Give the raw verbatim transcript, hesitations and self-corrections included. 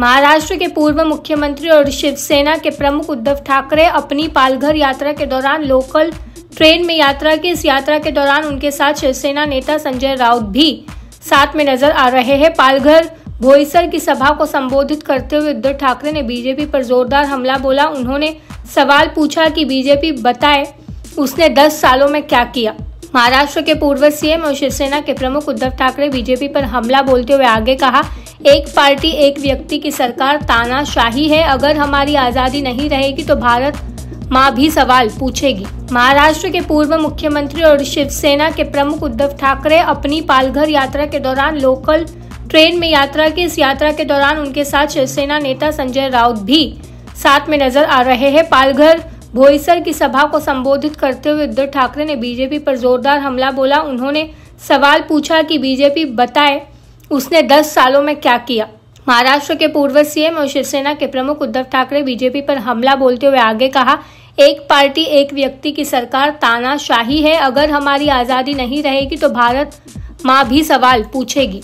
महाराष्ट्र के पूर्व मुख्यमंत्री और शिवसेना के प्रमुख उद्धव ठाकरे अपनी पालघर यात्रा के दौरान लोकल ट्रेन में यात्रा की। इस यात्रा के दौरान उनके साथ शिवसेना नेता संजय राउत भी साथ में नजर आ रहे हैं। पालघर भोइसर की सभा को संबोधित करते हुए उद्धव ठाकरे ने बीजेपी पर जोरदार हमला बोला। उन्होंने सवाल पूछा कि बीजेपी बताए उसने दस सालों में क्या किया। महाराष्ट्र के पूर्व सीएम और शिवसेना के प्रमुख उद्धव ठाकरे बीजेपी पर हमला बोलते हुए आगे कहा, एक पार्टी एक व्यक्ति की सरकार तानाशाही है। अगर हमारी आजादी नहीं रहेगी तो भारत मां भी सवाल पूछेगी। महाराष्ट्र के पूर्व मुख्यमंत्री और शिवसेना के प्रमुख उद्धव ठाकरे अपनी पालघर यात्रा के दौरान लोकल ट्रेन में यात्रा की। इस यात्रा के दौरान उनके साथ शिवसेना नेता संजय राउत भी साथ में नजर आ रहे हैं। पालघर भोइसर की सभा को संबोधित करते हुए उद्धव ठाकरे ने बीजेपी पर जोरदार हमला बोला। उन्होंने सवाल पूछा कि बीजेपी बताए उसने दस सालों में क्या किया। महाराष्ट्र के पूर्व सीएम और शिवसेना के प्रमुख उद्धव ठाकरे बीजेपी पर हमला बोलते हुए आगे कहा, एक पार्टी एक व्यक्ति की सरकार तानाशाही है। अगर हमारी आजादी नहीं रहेगी तो भारत मां भी सवाल पूछेगी।